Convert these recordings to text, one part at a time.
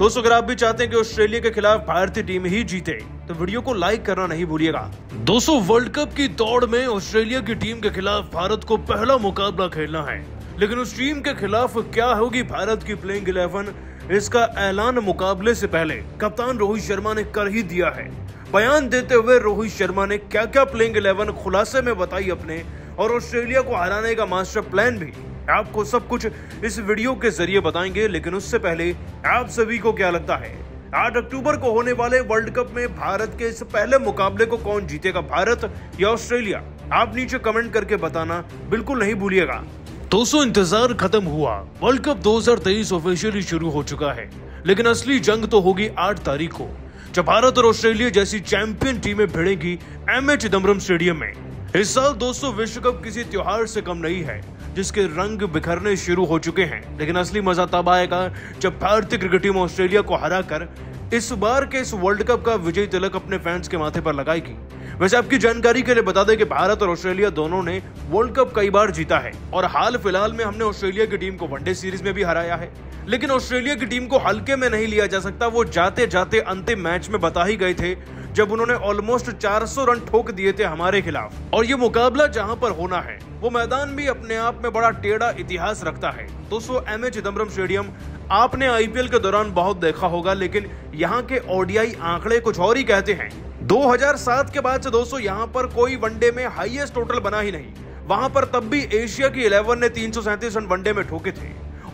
दोस्तों अगर आप भी चाहते हैं कि ऑस्ट्रेलिया के खिलाफ भारतीय टीम ही जीते तो वीडियो को लाइक करना नहीं भूलिएगा। दोस्तों वर्ल्ड कप की दौड़ में ऑस्ट्रेलिया की टीम के खिलाफ भारत को पहला मुकाबला खेलना है, लेकिन उस टीम के खिलाफ क्या होगी भारत की प्लेइंग 11, इसका ऐलान मुकाबले से पहले कप्तान रोहित शर्मा ने कर ही दिया है। बयान देते हुए रोहित शर्मा ने क्या क्या प्लेइंग 11 खुलासे में बताई अपने और ऑस्ट्रेलिया को हराने का मास्टर प्लान भी, आपको सब कुछ इस वीडियो के जरिए बताएंगे। लेकिन उससे पहले आप सभी को क्या लगता है 8 अक्टूबर को होने वाले वर्ल्ड कप में भारत के इस पहले मुकाबले को कौन जीतेगा, भारत या ऑस्ट्रेलिया? आप नीचे कमेंट करके बताना बिल्कुल नहीं भूलिएगा। दोस्तों इंतजार खत्म हुआ, वर्ल्ड कप 2023 ऑफिशियली शुरू हो चुका है, लेकिन असली जंग तो होगी 8 तारीख को जब भारत और ऑस्ट्रेलिया जैसी चैंपियन टीमें भिड़ेंगी एम ए चिदम्बरम स्टेडियम में। इस साल दोस्तों विश्व कप किसी त्योहार से कम नहीं है जिसके रंग बिखरने शुरू हो चुके हैं, लेकिन असली मजा तब आएगा जब भारतीय क्रिकेट टीम ऑस्ट्रेलिया को हरा कर इस बार के इस वर्ल्ड कप का विजयी तिलक अपने फैंस के माथे पर लगाएगी। वैसे आपकी जानकारी के लिए बता दें कि भारत और ऑस्ट्रेलिया दोनों ने वर्ल्ड कप कई बार जीता है और हाल फिलहाल में हमने ऑस्ट्रेलिया की टीम को वनडे सीरीज में भी हराया है, लेकिन ऑस्ट्रेलिया की टीम को हल्के में नहीं लिया जा सकता। वो जाते जाते अंतिम मैच में बता ही गए थे जब उन्होंने ऑलमोस्ट 400 रन ठोक दिए थे हमारे खिलाफ। और ये मुकाबला जहां पर होना है वो मैदान भी अपने आप में बड़ा टेढ़ा इतिहास रखता है। दोस्तों एम ए चिदम्बरम स्टेडियम आपने आईपीएल के दौरान बहुत देखा होगा, लेकिन यहाँ के ओडीआई आंकड़े कुछ और ही कहते हैं। 2007 के बाद से दोस्तों यहाँ पर कोई वनडे में हाईएस्ट टोटल बना ही नहीं। वहां पर तब भी एशिया की 11 ने 337 रन वनडे में ठोके थे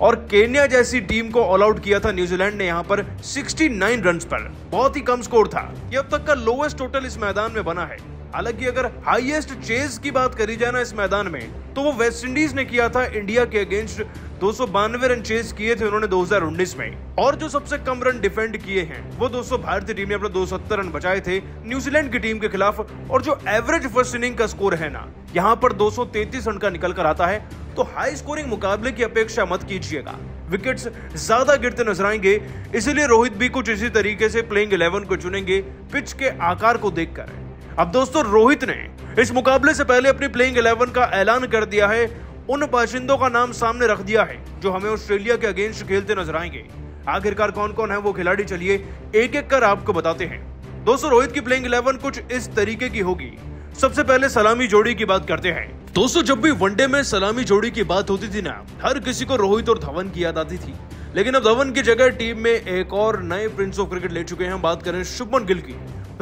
और केन्या जैसी टीम को ऑल आउट किया था न्यूजीलैंड ने यहाँ पर 69 रन पर, बहुत ही कम स्कोर था। ये अब तक का लोएस्ट टोटल इस मैदान में बना है। हालांकि अगर हाईएस्ट चेज की बात करी जाए ना इस मैदान में तो वो वेस्ट इंडीज ने किया था इंडिया के अगेंस्ट, 292 रन चेज किए थे उन्होंने 2019 में। और जो सबसे कम रन डिफेंड किए हैं वो दोस्तों भारतीय टीम ने अपने 270 रन बचाए थे न्यूजीलैंड की टीम के खिलाफ। और जो एवरेज फर्स्ट इनिंग का स्कोर है ना यहाँ पर 233 रन का निकल कर आता है। तो हाई स्कोरिंग मुकाबले की अपेक्षा मत कीजिएगा, विकेट्स ज्यादा गिरते नजर आएंगे, इसीलिए रोहित भी कुछ इसी तरीके से प्लेइंग 11 को चुनेंगे पिच के आकार को देखकर। अब दोस्तों रोहित ने इस मुकाबले से पहले अपनी प्लेइंग 11 का ऐलान कर दिया है, उन बाशिंदों का नाम सामने रख दिया है जो हमें ऑस्ट्रेलिया के अगेंस्ट खेलते नजर आएंगे। आखिरकार कौन कौन है वो खिलाड़ी, चलिए एक एक कर आपको बताते हैं। दोस्तों रोहित की प्लेइंग 11 कुछ इस तरीके की होगी। सबसे पहले सलामी जोड़ी की बात करते हैं। दोस्तों जब भी वनडे में सलामी जोड़ी की बात होती थी ना, हर किसी को रोहित और धवन की याद आती थी, लेकिन अब धवन की जगह टीम में एक और नए प्रिंस ऑफ क्रिकेट ले चुके हैं। हम बात करें शुभमन गिल की।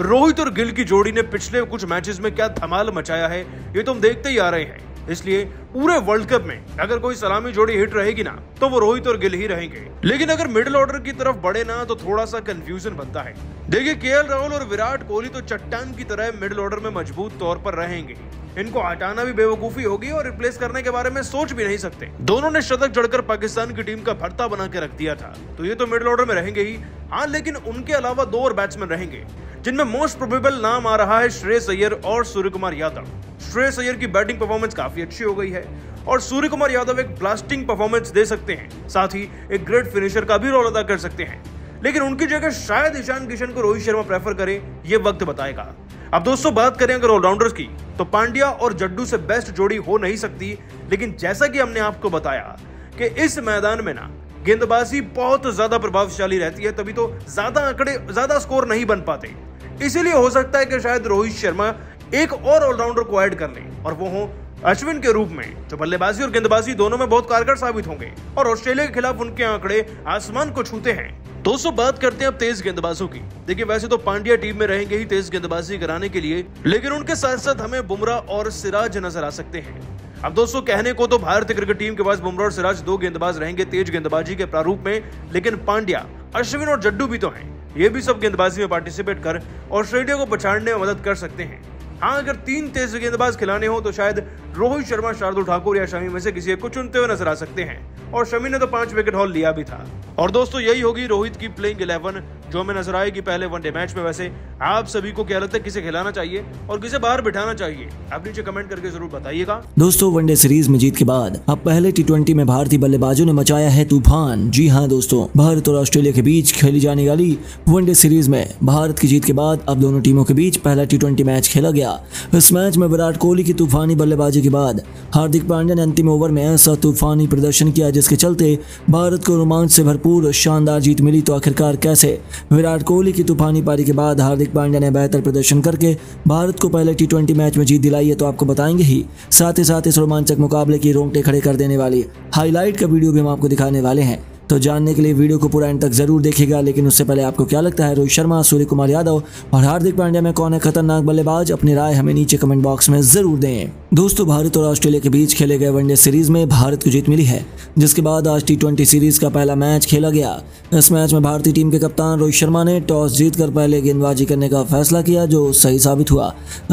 रोहित और गिल की जोड़ी ने पिछले कुछ मैचेस में क्या धमाल मचाया है ये तो हम देखते ही आ रहे हैं, इसलिए पूरे वर्ल्ड कप में अगर कोई सलामी जोड़ी हिट रहेगी ना तो वो रोहित और गिल ही रहेंगे। लेकिन अगर मिडिल ऑर्डर की तरफ बढ़े ना तो थोड़ा सा कंफ्यूजन बनता है। देखिए केएल राहुल और विराट कोहली तो चट्टान की तरह मिडिल ऑर्डर में मजबूत तौर पर रहेंगे, इनको हटाना भी बेवकूफी होगी और रिप्लेस करने के बारे में सोच भी नहीं सकते। दोनों ने शतक जड़कर पाकिस्तान की टीम का भरता बना के रख दिया था, तो ये तो मिडिल ऑर्डर में रहेंगे ही। हाँ लेकिन उनके अलावा दो और बैट्समैन रहेंगे जिनमें मोस्ट प्रोबेबल नाम आ रहा है श्रेयस अय्यर और सूर्यकुमार यादव। श्रेयस अय्यर की बैटिंग परफॉर्मेंस काफी अच्छी हो गई है और सूर्यकुमार यादव एक ब्लास्टिंग परफॉर्मेंस दे सकते हैं, साथ ही एक ग्रेट फिनिशर का भी रोल अदा कर सकते हैं। लेकिन उनकी जगह शायद ईशान किशन को रोहित शर्मा प्रेफर करे, ये वक्त बताएगा। अब दोस्तों बात करें अगर ऑलराउंडर्स की तो पांड्या और जड्डू से बेस्ट जोड़ी हो नहीं सकती, लेकिन जैसा कि हमने आपको बताया कि इस मैदान में ना गेंदबाजी बहुत ज्यादा प्रभावशाली रहती है, तभी तो ज्यादा स्कोर नहीं बन पाते। इसीलिए हो सकता है कि शायद रोहित शर्मा एक और ऑलराउंडर को ऐड कर लें और वो हो अश्विन के रूप में, जो बल्लेबाजी और गेंदबाजी दोनों में बहुत कारगर साबित होंगे और ऑस्ट्रेलिया के खिलाफ उनके आंकड़े आसमान को छूते हैं। दोस्तों बात करते हैं अब तेज गेंदबाजों की। देखिए वैसे तो पांड्या टीम में रहेंगे ही तेज गेंदबाजी कराने के लिए, लेकिन उनके साथ साथ हमें बुमराह और सिराज नजर आ सकते हैं। अब दोस्तों कहने को तो भारतीय क्रिकेट टीम के पास बुमराह और सिराज दो गेंदबाज रहेंगे तेज गेंदबाजी के प्रारूप में, लेकिन पांड्या, अश्विन और जड्डू भी तो हैं, ये भी सब गेंदबाजी में पार्टिसिपेट कर ऑस्ट्रेलिया को पछाड़ने में मदद कर सकते हैं। हाँ अगर तीन तेज गेंदबाज खिलाने हो तो शायद रोहित शर्मा, शार्दुल ठाकुर या शमी में से किसी एक को चुनते हुए नजर आ सकते हैं, और शमी ने तो 5 विकेट हॉल लिया भी था। और दोस्तों यही होगी रोहित की प्लेइंग 11 जो हमें नजर आएगी पहले वनडे मैच में। वैसे आप सभी को क्या लगता है किसे खिलाना चाहिए और किसे बाहर बिठाना चाहिए, आप नीचे कमेंट करके जरूर बताइएगा। दोस्तों वनडे सीरीज में जीत के बाद अब पहले T20 में भारतीय बल्लेबाजों ने मचाया है तूफान। जी हाँ दोस्तों, भारत और ऑस्ट्रेलिया के बीच खेली जाने वाली वनडे सीरीज में भारत की जीत के बाद अब दोनों टीमों के बीच पहला T20 मैच खेला गया। इस मैच में विराट कोहली की तूफानी बल्लेबाजी के बाद हार्दिक पांड्या ने अंतिम ओवर में ऐसा तूफानी प्रदर्शन किया जिसके चलते भारत को रोमांच से भरपूर शानदार जीत मिली। तो आखिरकार कैसे विराट कोहली की तूफानी पारी के बाद हार्दिक पांड्या ने बेहतर प्रदर्शन करके भारत को पहले T20 मैच में जीत दिलाई है, तो आपको बताएंगे ही, साथ ही इस रोमांचक मुकाबले की रोंगटे खड़े कर देने वाली हाईलाइट का वीडियो भी हम आपको दिखाने वाले हैं। तो जानने के लिए वीडियो को पूरा एंड तक जरूर देखिएगा, लेकिन उससे पहले आपको क्या लगता है रोहित शर्मा, सूर्यकुमार यादव और हार्दिक पांड्या में कौन है खतरनाक बल्लेबाज? अपनी राय हमें नीचे कमेंट बॉक्स में जरूर दें। दोस्तों, भारत और ऑस्ट्रेलिया के बीच खेले गए वनडे सीरीज में भारत को जीत मिली है, जिसके बाद आज T20 सीरीज का पहला मैच खेला गया। इस मैच में भारतीय टीम के कप्तान रोहित शर्मा ने टॉस जीतकर पहले गेंदबाजी करने का फैसला किया, जो सही साबित हुआ।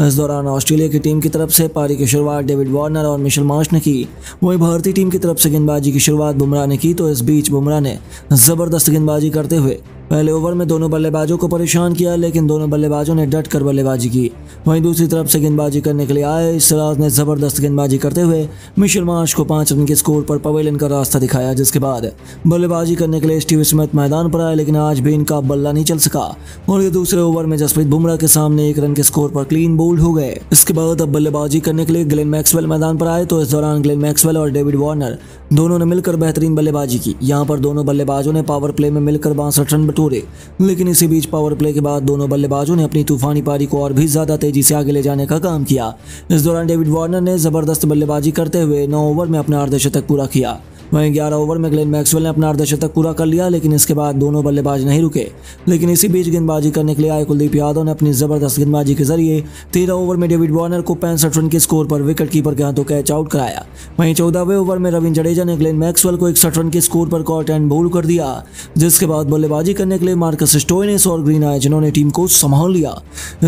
इस दौरान ऑस्ट्रेलिया की टीम की तरफ से पारी की शुरुआत डेविड वार्नर और मिशेल मार्श ने की। वहीं भारतीय टीम की तरफ से गेंदबाजी की शुरुआत बुमराह ने की। तो इस बीच बुमराह ने जबरदस्त गेंदबाजी करते हुए पहले ओवर में दोनों बल्लेबाजों को परेशान किया, लेकिन दोनों बल्लेबाजों ने डट कर बल्लेबाजी की। वहीं दूसरी तरफ से गेंदबाजी करने के लिए आए सिराज ने जबरदस्त गेंदबाजी करते हुए मिशेल मार्श को 5 रन के स्कोर पर पवेलियन का रास्ता दिखाया, जिसके बाद बल्लेबाजी करने के लिए स्टीव स्मिथ मैदान पर आया, लेकिन आज भी इनका बल्ला नहीं चल सका और ये दूसरे ओवर में जसप्रीत बुमराह के सामने 1 रन के स्कोर पर क्लीन बोल्ड हो गए। इसके बाद अब बल्लेबाजी करने के लिए ग्लेन मैक्सवेल मैदान पर आए। तो इस दौरान ग्लेन मैक्सवेल और डेविड वार्नर दोनों ने मिलकर बेहतरीन बल्लेबाजी की। यहाँ पर दोनों बल्लेबाजों ने पावर प्ले में मिलकर 62 रन बटोरे, लेकिन इसी बीच पावर प्ले के बाद दोनों बल्लेबाजों ने अपनी तूफानी पारी को और भी ज्यादा तेजी से आगे ले जाने का काम किया। इस दौरान डेविड वार्नर ने जबरदस्त बल्लेबाजी करते हुए 9 ओवर में अपना अर्धशतक पूरा किया। वहीं 11 ओवर में ग्लेन मैक्सवेल ने अपना अर्धशतक पूरा कर लिया, लेकिन इसके बाद दोनों बल्लेबाज नहीं रुके। लेकिन इसी बीच गेंदबाजी करने के लिए आए कुलदीप यादव ने अपनी जबरदस्त गेंदबाजी के जरिए 13 ओवर में डेविड वार्नर को 65 रन के स्कोर पर विकेट कीपर के हाथों कैच आउट कराया। वहीं 14वें ओवर में रविंद्र जडेजा ने ग्लेन मैक्सवेल को 61 रन के स्कोर पर कॉट एंड बोल्ड कर दिया, जिसके बाद बल्लेबाजी करने के लिए मार्कस स्टोनिस और ग्रीन आए, जिन्होंने टीम को संभाल लिया।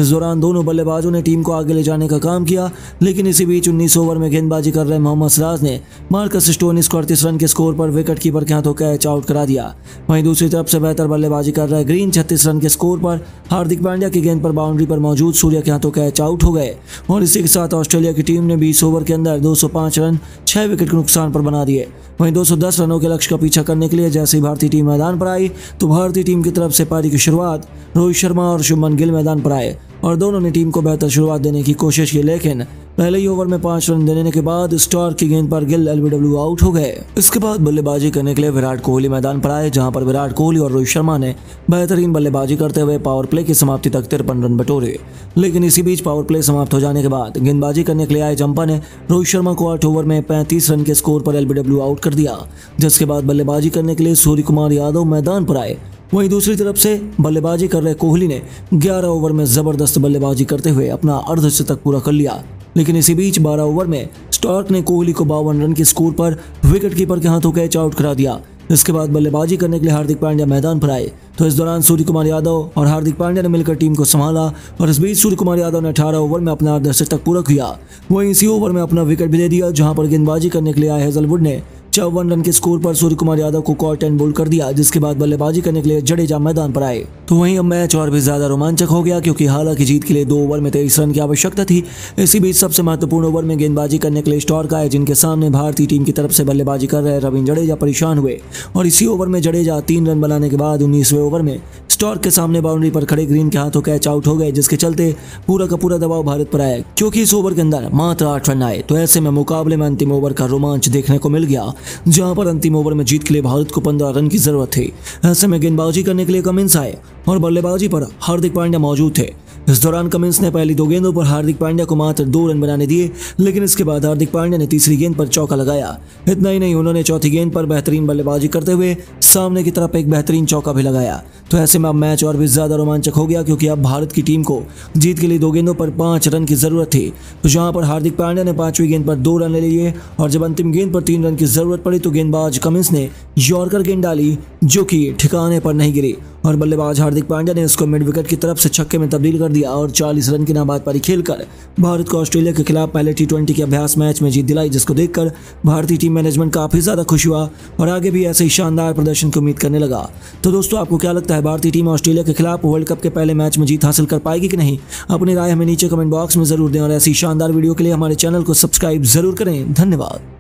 इस दौरान दोनों बल्लेबाजों ने टीम को आगे ले जाने का काम किया, लेकिन इसी बीच 19 ओवर में गेंदबाजी कर रहे मोहम्मद सिराज ने मार्कस स्टोनिस को 38 के स्कोर पर विकेट कीपर के हाथों कैच आउट करा दिया। वहीं दूसरी तरफ से बेहतर बल्लेबाजी कर रहे ग्रीन 36 रन के स्कोर पर हार्दिक पांड्या की गेंद पर बाउंड्री पर मौजूद सूर्य के हाथों कैच आउट हो गए। और इसी के साथ ऑस्ट्रेलिया की टीम ने 20 ओवर के अंदर 205 रन 6 विकेट के नुकसान पर बना दिए। वहीं 210 रनों के लक्ष्य का पीछा करने के लिए जैसे ही भारतीय टीम मैदान पर आई, तो भारतीय टीम की तरफ से पारी की शुरुआत रोहित शर्मा और शुभमन गिल मैदान पर आए और दोनों ने टीम को बेहतर शुरुआत देने की कोशिश की, लेकिन पहले ही ओवर में 5 रन देने के बाद स्टार की गेंद पर गिल LBW आउट हो गए। इसके बाद बल्लेबाजी करने के लिए विराट कोहली मैदान पर आए, जहां पर विराट कोहली और रोहित शर्मा ने बेहतरीन बल्लेबाजी करते हुए पावर प्ले की समाप्ति तक 53 रन बटोरे। लेकिन इसी बीच पावर प्ले समाप्त हो जाने के बाद गेंदबाजी करने के लिए आए जंपा ने रोहित शर्मा को 8 ओवर में 35 रन के स्कोर पर LBW आउट कर दिया, जिसके बाद बल्लेबाजी करने के लिए सूर्यकुमार यादव मैदान पर आए। वहीं दूसरी तरफ से बल्लेबाजी कर रहे कोहली ने 11 ओवर में जबरदस्त बल्लेबाजी करते हुए अपना अर्धशतक पूरा कर लिया, लेकिन इसी बीच 12 ओवर में स्टार्क ने कोहली को 52 रन के स्कोर पर विकेटकीपर के हाथों कैच आउट करा दिया। इसके बाद बल्लेबाजी करने के लिए हार्दिक पांड्या मैदान पर आए। तो इस दौरान सूर्यकुमार यादव और हार्दिक पांड्या ने मिलकर टीम को संभाला और इस बीच सूर्यकुमार यादव ने 18 ओवर में अपना अर्धशतक पूरा किया। वहीं इसी ओवर में अपना विकेट भी दे दिया, जहां पर गेंदबाजी करने के लिए आए हेजलवुड ने 54 रन के स्कोर पर सूर्यकुमार यादव को कॉट एंड बोल्ड कर दिया, जिसके बाद बल्लेबाजी करने के लिए जडेजा मैदान पर आए। तो वहीं अब मैच और भी ज्यादा रोमांचक हो गया, क्योंकि हालांकि जीत के लिए 2 ओवर में 23 रन की आवश्यकता थी। इसी बीच सबसे महत्वपूर्ण ओवर में गेंदबाजी करने के लिए स्टार्क आए, जिनके सामने भारतीय टीम की तरफ से बल्लेबाजी कर रहे रविंद्र जडेजा परेशान हुए और इसी ओवर में जडेजा 3 रन बनाने के बाद 19वें ओवर में स्टार्क के सामने बाउंड्री पर खड़े ग्रीन के हाथों कैच आउट हो गए, जिसके चलते पूरा का पूरा दबाव भारत पर आया, क्योंकि इस ओवर के अंदर मात्र 8 रन आए। तो ऐसे में मुकाबले में अंतिम ओवर का रोमांच देखने को मिल गया, जहां पर अंतिम ओवर में जीत के लिए भारत को 15 रन की जरूरत थी। ऐसे में गेंदबाजी करने के लिए कमिंस आए और बल्लेबाजी पर हार्दिक पांड्या मौजूद थे। इस दौरान कमिंस ने पहली 2 गेंदों पर हार्दिक पांड्या को मात्र 2 रन बनाने दिए, लेकिन इसके बाद हार्दिक पांड्या ने तीसरी गेंद पर चौका लगाया। इतना ही नहीं, उन्होंने चौथी गेंद पर बेहतरीन बल्लेबाजी करते हुए सामने की तरफ एक बेहतरीन चौका भी लगाया। तो ऐसे में अब मैच और भी ज्यादा रोमांचक हो गया, क्योंकि अब भारत की टीम को जीत के लिए 2 गेंदों पर 5 रन की जरूरत थी। तो जहां पर हार्दिक पांड्या ने 5वीं गेंद पर 2 रन ले लिए और जब अंतिम गेंद पर 3 रन की जरूरत पड़ी, तो गेंदबाज कमिंस ने यॉर्कर गेंद डाली, जो कि ठिकाने पर नहीं गिरी और बल्लेबाज हार्दिक पांड्या ने उसको मिड विकेट की तरफ से छक्के में तब्दील कर दिया और 40 रन की नाबाद पारी खेलकर भारत को ऑस्ट्रेलिया के खिलाफ पहले T20 के अभ्यास मैच में जीत दिलाई, जिसको देखकर भारतीय टीम मैनेजमेंट काफी ज्यादा खुश हुआ और आगे भी ऐसे ही शानदार प्रदर्शन की उम्मीद करने लगा। तो दोस्तों, आपको क्या लगता है, भारतीय टीम ऑस्ट्रेलिया के खिलाफ वर्ल्ड कप के पहले मैच में जीत हासिल कर पाएगी कि नहीं? अपनी राय हमें नीचे कमेंट बॉक्स में जरूर दें और ऐसी शानदार वीडियो के लिए हमारे चैनल को सब्सक्राइब जरूर करें। धन्यवाद।